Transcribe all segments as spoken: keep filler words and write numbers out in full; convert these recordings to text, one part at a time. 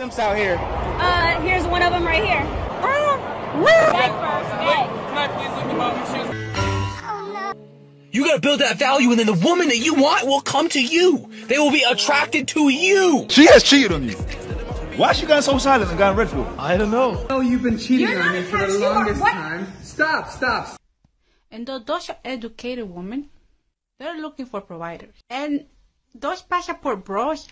simps out here? Uh, here's one of them right here. You gotta build that value, and then the woman that you want will come to you. They will be attracted to you. She has cheated on you. Why she got so silent and got red for? I don't know. No, you've been cheating You're on me for the longest what? time. Stop, stop. And though those educated women, they're looking for providers. And those passport bros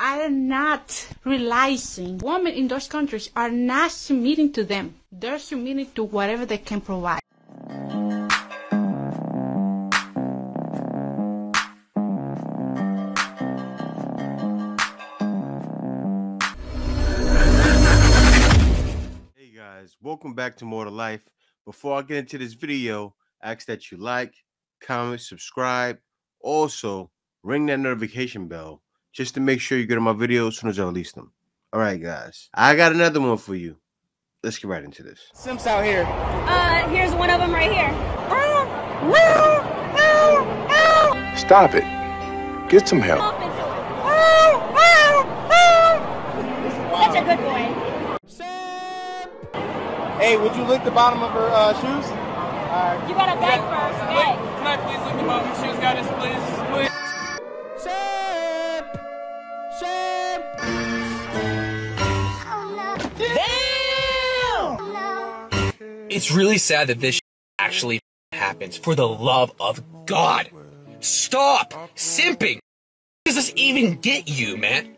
are not realizing women in those countries are not submitting to them. They're submitting to whatever they can provide. Hey guys, welcome back to More To Life. Before I get into this video, I ask that you like, comment, subscribe. Also, ring that notification bell, just to make sure you get on my videos as soon as I release them. All right, guys. I got another one for you. Let's get right into this. Simps out here. Uh, here's one of them right here. Stop it. Get some help. Such a good boy. Hey, would you lick the bottom of her uh, shoes? Uh, you gotta beg first. Hey. Can I please lick the bottom of her shoes? Got it, please. It's really sad that this actually happens. For the love of God, stop simping. What does this even get you, man?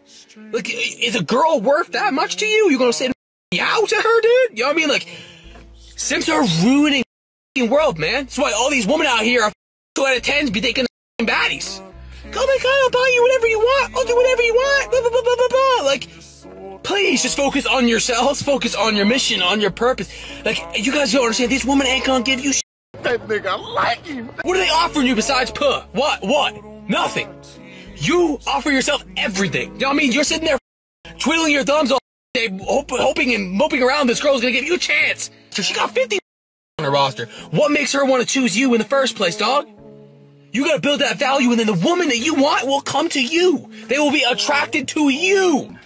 Like, is a girl worth that much to you? You gonna say meow to her, dude? You know what I mean? Like, simps are ruining the world, man. That's why all these women out here are two out of tens be thinking baddies. Oh my God, I'll buy you whatever you want. I'll do whatever you want. Blah, blah, blah, blah, blah, blah. Like, please just focus on yourselves, focus on your mission, on your purpose. Like, you guys don't understand, these women ain't gonna give you shit. That nigga like him. What are they offering you besides puh? What? What? Nothing. You offer yourself everything. You know what I mean? You're sitting there twiddling your thumbs all day, hope, hoping and moping around this girl's gonna give you a chance. So she got fifty on her roster. What makes her want to choose you in the first place, dog? You gotta build that value, and then the woman that you want will come to you. They will be attracted to you.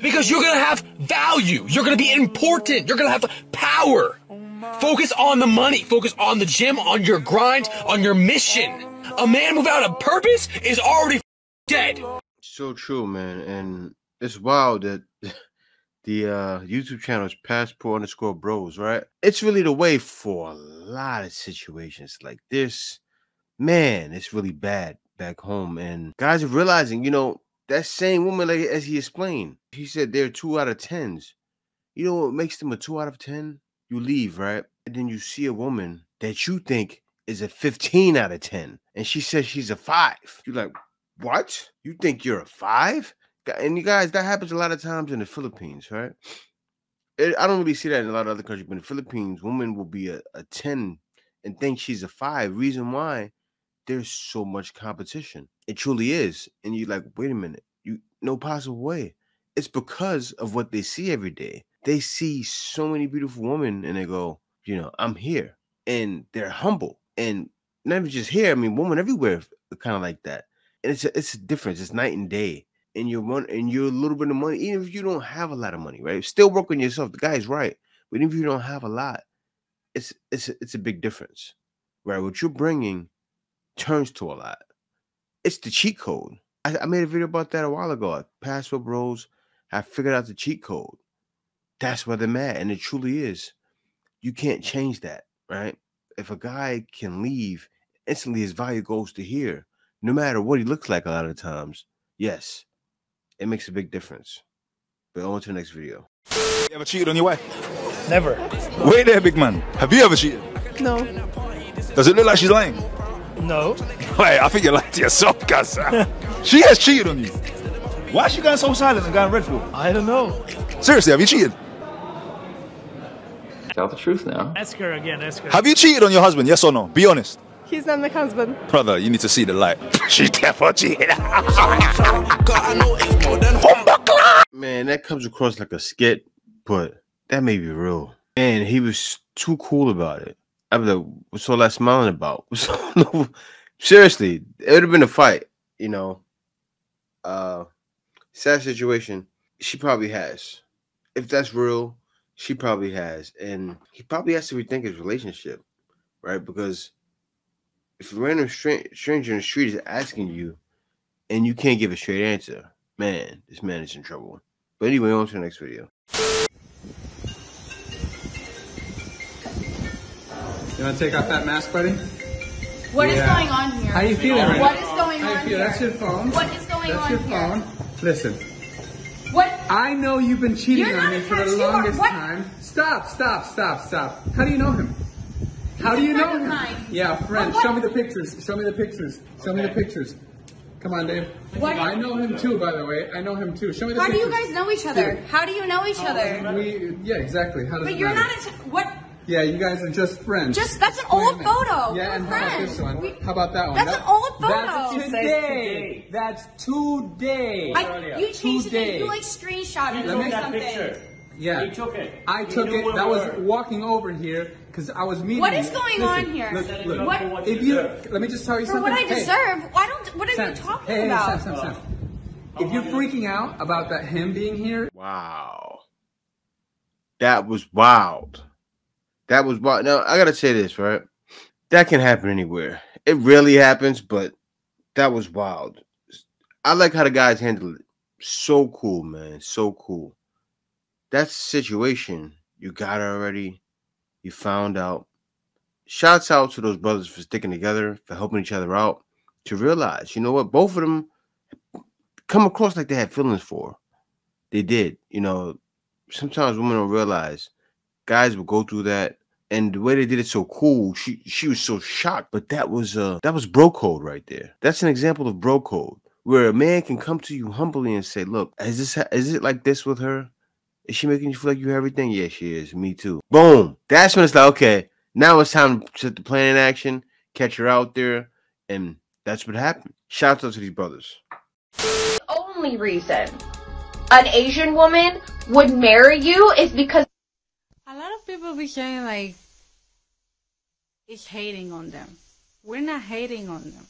Because you're going to have value. You're going to be important. You're going to have power. Focus on the money. Focus on the gym, on your grind, on your mission. A man without a purpose is already dead. So true, man. And it's wild that the uh, YouTube channel is Passport underscore Bros, right? It's really the way for a lot of situations like this. Man, it's really bad back home. And guys are realizing, you know, that same woman, like as he explained, he said they're two out of tens. You know what makes them a two out of ten? You leave, right? And then you see a woman that you think is a fifteen out of ten. And she says she's a five. You're like, what? You think you're a five? And you guys, that happens a lot of times in the Philippines, right? It, I don't really see that in a lot of other countries, but in the Philippines, women will be a, a ten and think she's a five. Reason why? There's so much competition. It truly is. And you're like, wait a minute, you no possible way. It's because of what they see every day. They see so many beautiful women and they go, you know, I'm here. And they're humble. And not even just here, I mean, women everywhere are kind of like that. And it's a, it's a difference. It's night and day. And you're, one, and you're a little bit of money, even if you don't have a lot of money, right? Still work on yourself. The guy's right. But even if you don't have a lot, it's, it's, it's a big difference, right? What you're bringing turns to a lot. It's the cheat code. I, I made a video about that a while ago. Passport Bros have figured out the cheat code. That's why they're mad. And it truly is. You can't change that, right? If a guy can leave, instantly his value goes to here. No matter what he looks like a lot of times. Yes, it makes a big difference. But on to the next video. You ever cheated on your wife? Never. Wait there, big man. Have you ever cheated? No. Does it look like she's lying? No. Wait, I think you lied to yourself, cuz. She has cheated on you. Why she got so silent and got red for? I don't know. Seriously, have you cheated? Tell the truth now. Ask her again, ask her. Have you cheated on your husband, yes or no? Be honest. He's not my husband. Brother, you need to see the light. She definitely cheated. Man, that comes across like a skit, but that may be real. Man, he was too cool about it. I'm like, what's all that smiling about? Seriously, it would have been a fight, you know. Uh, sad situation. She probably has. If that's real, she probably has. And he probably has to rethink his relationship, right? Because if a random stra- stranger in the street is asking you and you can't give a straight answer, man, this man is in trouble. But anyway, on to the next video. You want to take off that mask, buddy? What yeah. is going on here? How are you feeling right now? What is going on here? That's your phone. What is going That's on here? That's your phone. Listen. What? I know you've been cheating You're on me for the longest time. Stop, stop, stop, stop. How do you know him? How He's do you know him? Mine. Yeah, friend. Well, show me the pictures. Show me the pictures. Okay. Show me the pictures. Come on, Dave. What? I know him too, by the way. I know him too. Show me the How pictures. How do you guys know each other? Dude. How do you know each oh, other? We, yeah, exactly. How does But it you're not a... What? Yeah, you guys are just friends. Just that's an old photo. Yeah, We're and friends. How about this one? We, how about that one? That's that, an old photo. That's today. That's today. I, you changed today. it. You like screenshotted it or something. Picture. Yeah, you took it. I took it. That we was were. walking over here because I was meeting. What is going Listen, on here? Look, look, look. What? What you if you deserve. let me just tell you For something. For what I deserve? Hey. I don't. What are Sam, you talking hey, about? Hey, Sam, Sam, Sam. Oh. If you're freaking out about that him being here, wow, that was wild. That was wild. Now, I got to say this, right? That can happen anywhere. It really happens, but that was wild. I like how the guys handled it. So cool, man. So cool. That's the situation. You got it already. You found out. Shouts out to those brothers for sticking together, for helping each other out, to realize, you know what? Both of them come across like they had feelings for. They did. You know, sometimes women don't realize guys will go through that. And the way they did it so cool, she she was so shocked. But that was uh that was bro code right there. That's an example of bro code, where a man can come to you humbly and say, "Look, is this is it like this with her? Is she making you feel like you have everything? Yeah, she is. Me too." Boom. That's when it's like, okay, now it's time to set the plan in action, catch her out there, and that's what happened. Shout out to these brothers. The only reason an Asian woman would marry you is because. A lot of people be saying like, it's hating on them. We're not hating on them.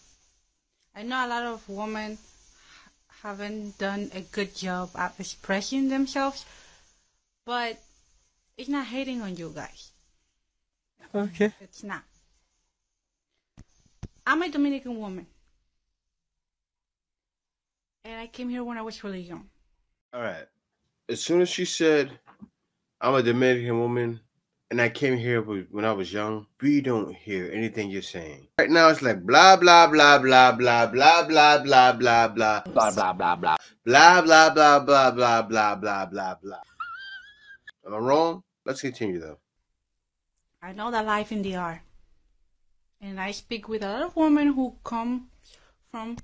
I know a lot of women haven't done a good job at expressing themselves, but it's not hating on you guys. Okay. It's not. I'm a Dominican woman. And I came here when I was really young. All right. As soon as she said, I'm a Dominican woman, and I came here when I was young. We don't hear anything you're saying. Right now, it's like blah, blah, blah, blah, blah, blah, blah, blah, blah, blah, blah, blah, blah, blah, blah, blah, blah, blah, blah, blah, blah, blah, blah. Am I wrong? Let's continue, though. I know that life in the R. And I speak with a lot of women who come from,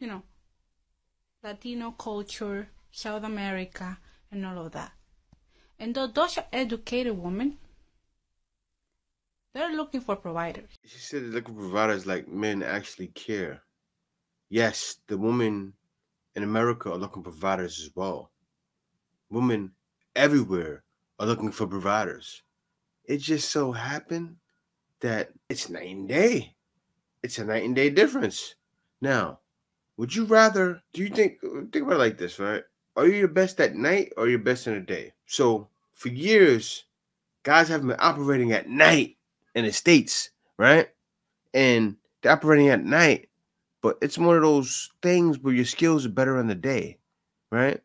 you know, Latino culture, South America, and all of that. And though those are educated women, they're looking for providers. She said they're looking for providers like men actually care. Yes, the women in America are looking for providers as well. Women everywhere are looking for providers. It just so happened that it's night and day. It's a night and day difference. Now, would you rather, do you think, think about it like this, right? Are you your best at night or your best in the day? So for years, guys have been operating at night in the States, right? And they're operating at night, but it's one of those things where your skills are better in the day, right?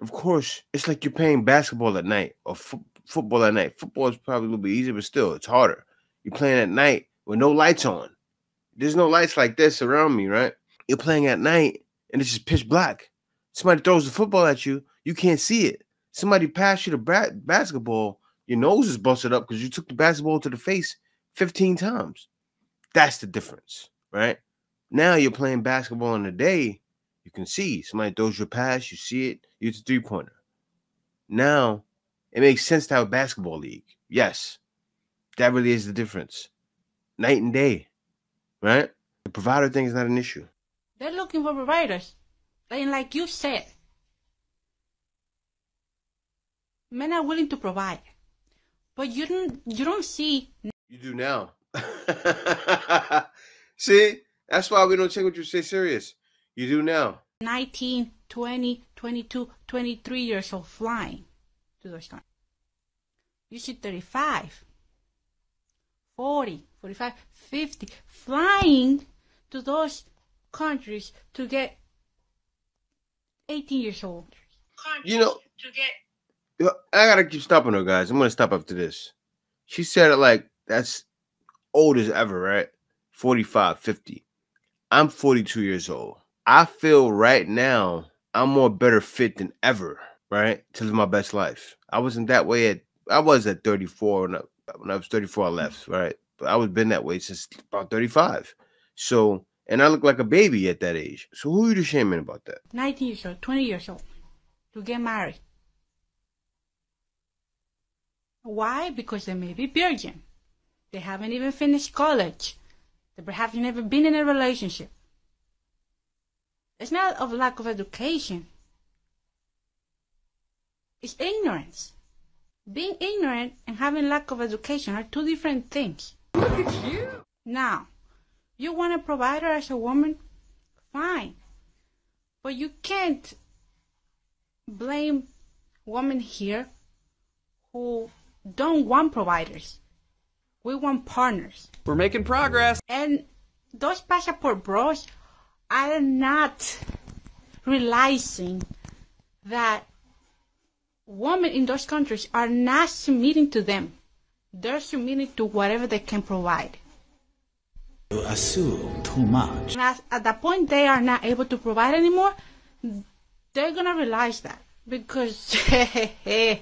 Of course, it's like you're playing basketball at night or fo football at night. Football is probably a little bit easier, but still, it's harder. You're playing at night with no lights on. There's no lights like this around me, right? You're playing at night, and it's just pitch black. Somebody throws the football at you, you can't see it. Somebody passed you the ba basketball, your nose is busted up because you took the basketball to the face fifteen times. That's the difference, right? Now you're playing basketball in the day, you can see. Somebody throws your pass, you see it, you hit a three-pointer. Now, it makes sense to have a basketball league. Yes, that really is the difference. Night and day, right? The provider thing is not an issue. They're looking for providers. And like you said, men are willing to provide, but you don't. You don't see. You do now. See, that's why we don't take what you say serious. You do now. Nineteen twenty, twenty-two, twenty-three years old flying to the start. You see thirty-five, forty, forty-five, fifty flying to those countries to get eighteen years old. You know, to get I gotta keep stopping her, guys. I'm gonna stop after this. She said it like that's old as ever, right? forty-five, fifty. I'm forty-two years old. I feel right now I'm more better fit than ever, right? To live my best life. I wasn't that way at I was at thirty-four when I, when I was thirty-four I left, right? But I was been that way since about thirty-five. So and I look like a baby at that age. So who are you shaming about that? nineteen years old, twenty years old to get married. Why? Because they may be virgin. They haven't even finished college. They perhaps never been in a relationship. It's not of lack of education. It's ignorance. Being ignorant and having lack of education are two different things. Look at you. Now, you want a provider as a woman? Fine. But you can't blame women here who don't want providers. We want partners. We're making progress. And those passport bros are not realizing that women in those countries are not submitting to them. They're submitting to whatever they can provide. You assume too much. And as, at that point they are not able to provide anymore, they're gonna realize that. Because I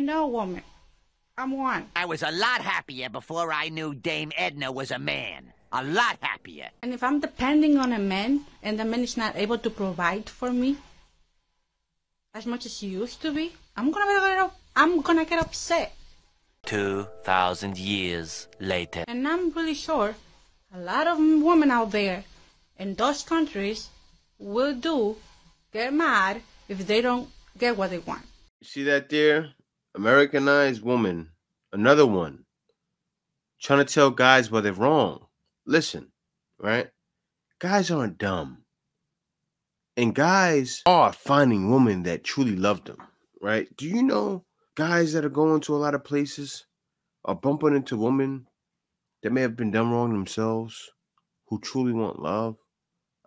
know women. I'm one. I was a lot happier before I knew Dame Edna was a man. A lot happier. And if I'm depending on a man and the man is not able to provide for me as much as he used to be, I'm gonna get up, I'm gonna get upset. Two thousand years later. And I'm really sure a lot of women out there in those countries will do get mad if they don't get what they want. You see that there? Americanized woman, another one, trying to tell guys why they're wrong. Listen, right? Guys aren't dumb. And guys are finding women that truly love them, right? Do you know guys that are going to a lot of places are bumping into women that may have been done wrong themselves who truly want love?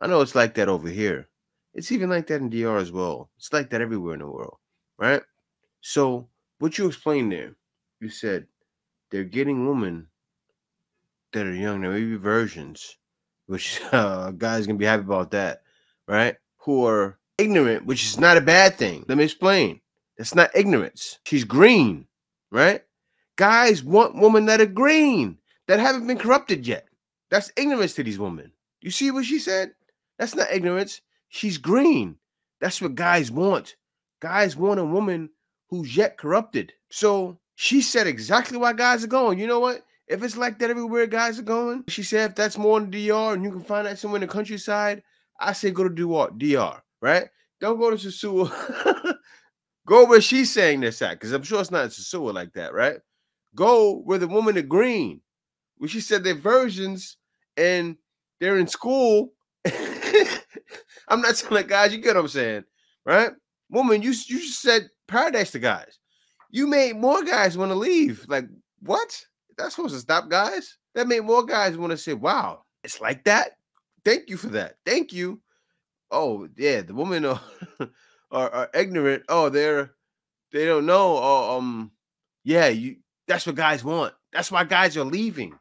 I know it's like that over here. It's even like that in D R as well. It's like that everywhere in the world, right? So what you explained there, you said they're getting women that are young, they're maybe virgins, which uh, guys gonna be happy about that, right? Who are ignorant, which is not a bad thing. Let me explain. That's not ignorance. She's green, right? Guys want women that are green, that haven't been corrupted yet. That's ignorance to these women. You see what she said? That's not ignorance. She's green. That's what guys want. Guys want a woman who's yet corrupted. So she said exactly why guys are going. You know what? If it's like that everywhere guys are going, she said if that's more in the D R and you can find that somewhere in the countryside, I say go to D R, right? Don't go to Sosua. Go where she's saying this at, because I'm sure it's not in Sosua like that, right? Go where the woman in green, where she said they're virgins and they're in school. I'm not telling guys, you get what I'm saying, right? Woman, you, you said paradise to guys. You made more guys want to leave. Like, what? That's supposed to stop guys? That made more guys want to say, wow, it's like that? Thank you for that. Thank you. Oh, yeah, the women are, are, are ignorant. Oh, they're, they don't know. Oh, um, yeah, you. That's what guys want. That's why guys are leaving.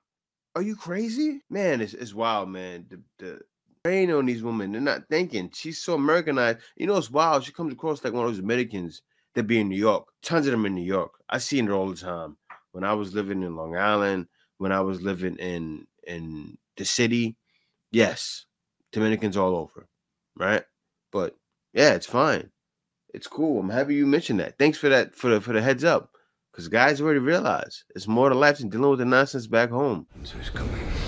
Are you crazy? Man, it's, it's wild, man. The, the, Rain on these women. They're not thinking. She's so Americanized. You know, it's wild. She comes across like one of those Americans that be in New York. Tons of them in New York. I seen her all the time. When I was living in Long Island, when I was living in in the city, yes, Dominicans all over, right? But yeah, it's fine. It's cool. I'm happy you mentioned that. Thanks for that for the for the heads up, because guys already realize it's more to life than dealing with the nonsense back home. So it's coming.